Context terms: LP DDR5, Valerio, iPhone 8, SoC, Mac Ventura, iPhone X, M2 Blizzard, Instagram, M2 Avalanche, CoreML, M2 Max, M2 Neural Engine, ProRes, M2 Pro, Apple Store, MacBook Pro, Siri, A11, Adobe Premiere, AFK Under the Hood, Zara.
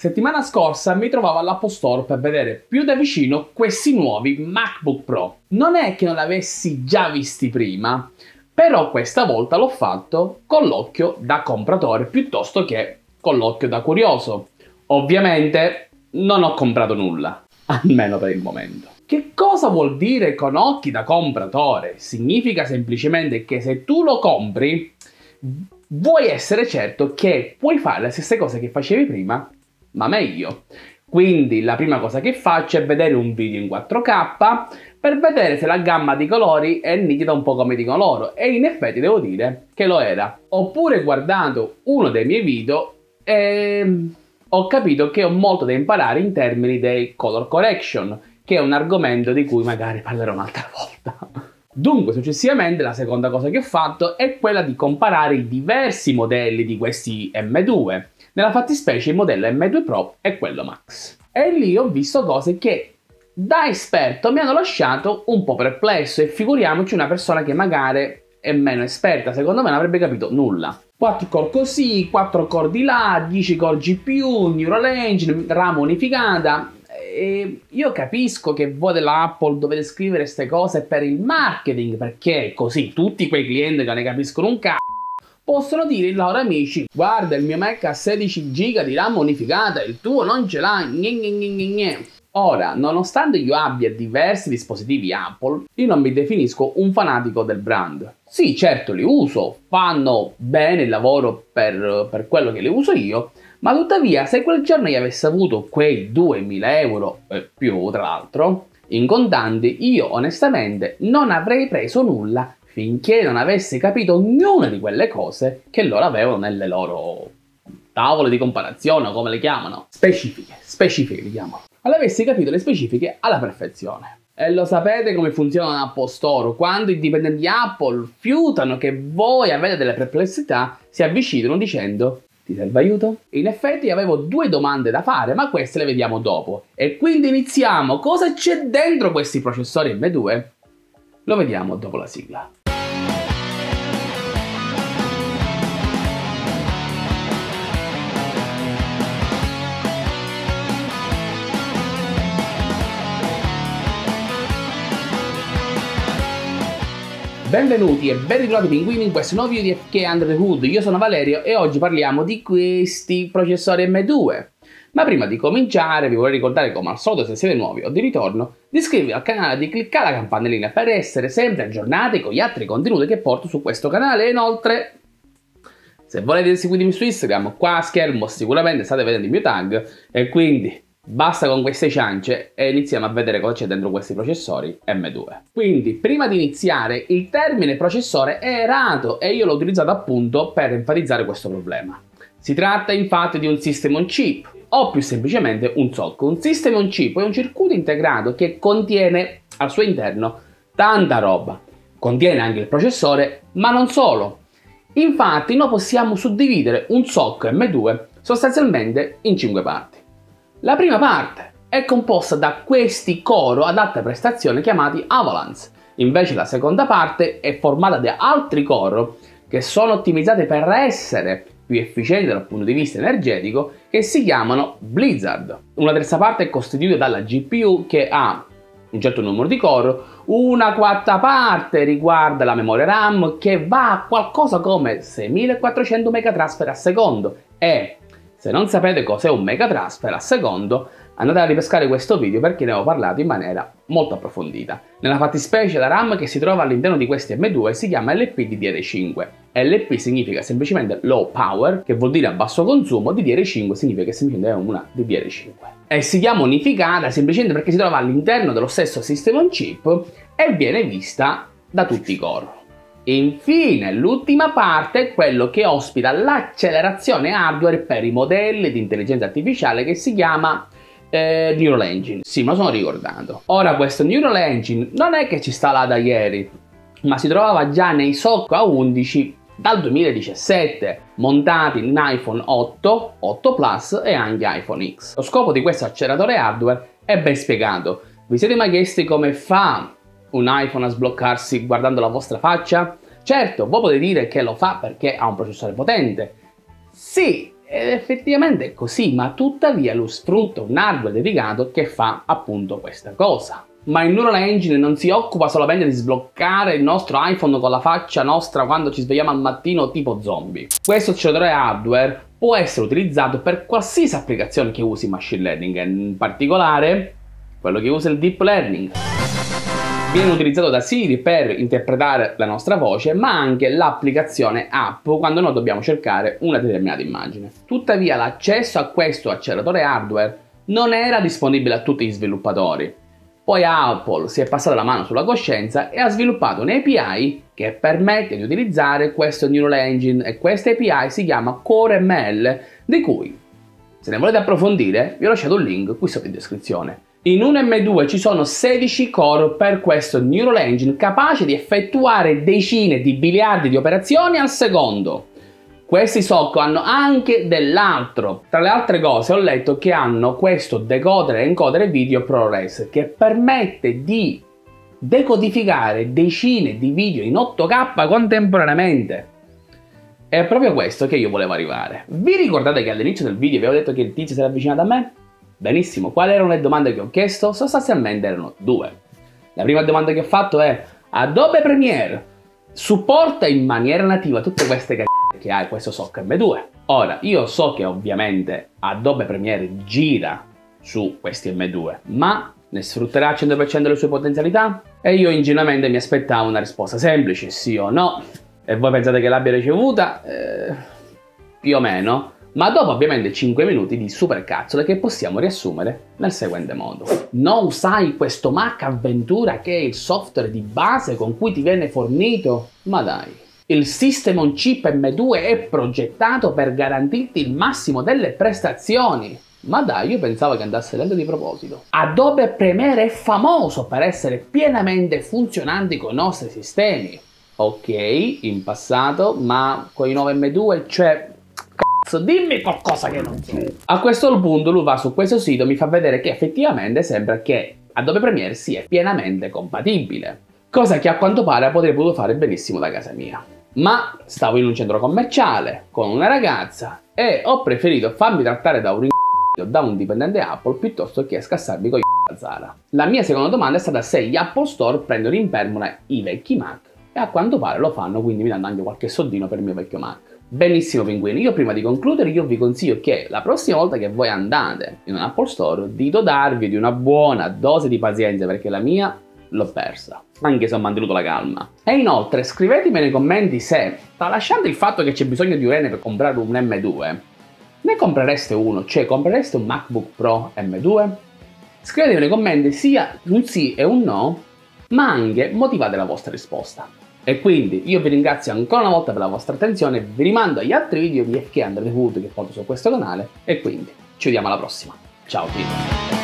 Settimana scorsa mi trovavo all'Apple Store per vedere più da vicino questi nuovi MacBook Pro. Non è che non l'avessi già visti prima, però questa volta l'ho fatto con l'occhio da compratore piuttosto che con l'occhio da curioso. Ovviamente non ho comprato nulla, almeno per il momento. Che cosa vuol dire con occhi da compratore? Significa semplicemente che se tu lo compri, vuoi essere certo che puoi fare le stesse cose che facevi prima, ma meglio. Quindi la prima cosa che faccio è vedere un video in 4K per vedere se la gamma di colori è nitida un po' come dicono loro, e in effetti devo dire che lo era. Oppure guardando uno dei miei video ho capito che ho molto da imparare in termini dei color correction, che è un argomento di cui magari parlerò un'altra volta. Dunque, successivamente, la seconda cosa che ho fatto è quella di comparare i diversi modelli di questi M2. Nella fattispecie il modello M2 Pro e quello Max. E lì ho visto cose che da esperto mi hanno lasciato un po' perplesso, e figuriamoci una persona che magari è meno esperta, secondo me non avrebbe capito nulla. 4 core così, 4 core di là, 10 core GPU, Neural Engine, RAM unificata. E io capisco che voi dell'Apple dovete scrivere queste cose per il marketing, perché così tutti quei clienti che ne capiscono un cazzo possono dire ai loro amici: guarda, il mio Mac ha 16 GB di RAM unificata, il tuo non ce l'ha, Ora, nonostante io abbia diversi dispositivi Apple, io non mi definisco un fanatico del brand. Sì, certo, li uso, fanno bene il lavoro per quello che li uso io, ma tuttavia, se quel giorno io avessi avuto quei 2000 euro, più tra l'altro, in contanti, io onestamente non avrei preso nulla finché non avessi capito ognuna di quelle cose che loro avevano nelle loro tavole di comparazione, o come le chiamano. Specifiche li chiamano. Allora, avessi capito le specifiche alla perfezione. E lo sapete come funziona l'Apple Store? Quando i dipendenti Apple fiutano che voi avete delle perplessità, si avvicinano dicendo: ti serve aiuto? In effetti avevo due domande da fare, ma queste le vediamo dopo. E quindi iniziamo. Cosa c'è dentro questi processori M2? Lo vediamo dopo la sigla. Benvenuti e ben ritrovati pinguini in questo nuovo video di AFK Under the Hood. Io sono Valerio e oggi parliamo di questi processori M2. Ma prima di cominciare vi vorrei ricordare, come al solito, se siete nuovi o di ritorno, di iscrivervi al canale e di cliccare la campanellina per essere sempre aggiornati con gli altri contenuti che porto su questo canale. E inoltre, se volete seguitemi su Instagram, qua a schermo sicuramente state vedendo il mio tag, e quindi basta con queste ciance e iniziamo a vedere cosa c'è dentro questi processori M2. Quindi, prima di iniziare, il termine processore è errato e io l'ho utilizzato appunto per enfatizzare questo problema. Si tratta infatti di un System on Chip, o più semplicemente un SoC. Un System on Chip è un circuito integrato che contiene al suo interno tanta roba. Contiene anche il processore, ma non solo. Infatti noi possiamo suddividere un SoC M2 sostanzialmente in 5 parti. La prima parte è composta da questi core ad alta prestazione chiamati Avalanche, invece la seconda parte è formata da altri core che sono ottimizzati per essere più efficienti dal punto di vista energetico, che si chiamano Blizzard. Una terza parte è costituita dalla GPU, che ha un certo numero di core, una quarta parte riguarda la memoria RAM, che va a qualcosa come 6400 megatransfer al secondo. E se non sapete cos'è un megatransfer al secondo, andate a ripescare questo video perché ne avevo parlato in maniera molto approfondita. Nella fattispecie la RAM che si trova all'interno di questi M2 si chiama LP DDR5. LP significa semplicemente low power, che vuol dire a basso consumo, DDR5 significa che semplicemente è una DDR5. E si chiama unificata semplicemente perché si trova all'interno dello stesso System on Chip e viene vista da tutti i core. Infine, l'ultima parte è quello che ospita l'accelerazione hardware per i modelli di intelligenza artificiale, che si chiama Neural Engine. Sì, me lo sono ricordato. Ora, questo Neural Engine non è che ci sta là da ieri, ma si trovava già nei SoC A11 dal 2017, montati in iPhone 8, 8 Plus e anche iPhone X. Lo scopo di questo acceleratore hardware è ben spiegato. Vi siete mai chiesti come fa un iPhone a sbloccarsi guardando la vostra faccia? Certo, voi potete dire che lo fa perché ha un processore potente. Sì, Ed effettivamente è così, ma tuttavia lo sfrutta un hardware dedicato che fa appunto questa cosa. Ma il Neural Engine non si occupa solamente di sbloccare il nostro iPhone con la faccia nostra quando ci svegliamo al mattino tipo zombie. Questo acceleratore hardware può essere utilizzato per qualsiasi applicazione che usi machine learning, in particolare quello che usa il deep learning. Viene utilizzato da Siri per interpretare la nostra voce, ma anche l'applicazione app quando noi dobbiamo cercare una determinata immagine. Tuttavia l'accesso a questo acceleratore hardware non era disponibile a tutti gli sviluppatori. Poi Apple si è passata la mano sulla coscienza e ha sviluppato un'API che permette di utilizzare questo Neural Engine, e questa API si chiama CoreML, di cui, se ne volete approfondire, vi ho lasciato un link qui sotto in descrizione. In un M2 ci sono 16 core per questo Neural Engine, capace di effettuare decine di miliardi di operazioni al secondo. Questi socco hanno anche dell'altro. Tra le altre cose ho letto che hanno questo decoder e encoder video ProRes, che permette di decodificare decine di video in 8K contemporaneamente. È proprio questo che io volevo arrivare. Vi ricordate che all'inizio del video vi avevo detto che il tizio si era avvicinato a me? Benissimo, quali erano le domande che ho chiesto? Sostanzialmente erano due. La prima domanda che ho fatto è: Adobe Premiere supporta in maniera nativa tutte queste c***e che ha questo SoC M2? Ora, io so che ovviamente Adobe Premiere gira su questi M2, ma ne sfrutterà al 100% le sue potenzialità? E io ingenuamente mi aspettavo una risposta semplice, sì o no. E voi pensate che l'abbia ricevuta? Più o meno. Ma dopo ovviamente 5 minuti di supercazzole che possiamo riassumere nel seguente modo. Non usai questo Mac Ventura, che è il software di base con cui ti viene fornito? Ma dai. Il System on Chip M2 è progettato per garantirti il massimo delle prestazioni. Ma dai, io pensavo che andasse lento di proposito. Adobe Premiere è famoso per essere pienamente funzionante con i nostri sistemi. Ok, in passato, ma con i nuovi M2, cioè... dimmi qualcosa che non so. A questo punto lui va su questo sito, mi fa vedere che effettivamente sembra che Adobe Premiere sia pienamente compatibile, cosa che a quanto pare potrei potuto fare benissimo da casa mia. Ma stavo in un centro commerciale con una ragazza e ho preferito farmi trattare da un dipendente Apple piuttosto che scassarmi con i Zara. La mia seconda domanda è stata se gli Apple Store prendono in permula i vecchi Mac, e a quanto pare lo fanno, quindi mi danno anche qualche soldino per il mio vecchio Mac. Benissimo pinguini, io prima di concludere io vi consiglio che la prossima volta che voi andate in un Apple Store di dotarvi di una buona dose di pazienza, perché la mia l'ho persa, anche se ho mantenuto la calma. E inoltre scrivetemi nei commenti se, tralasciando il fatto che c'è bisogno di un rene per comprare un M2, ne comprereste uno, cioè comprereste un MacBook Pro M2? Scrivetemi nei commenti sia un sì e un no, ma anche motivate la vostra risposta. E quindi io vi ringrazio ancora una volta per la vostra attenzione, vi rimando agli altri video di AFK Under the Hood che porto su questo canale, e quindi ci vediamo alla prossima. Ciao Tito!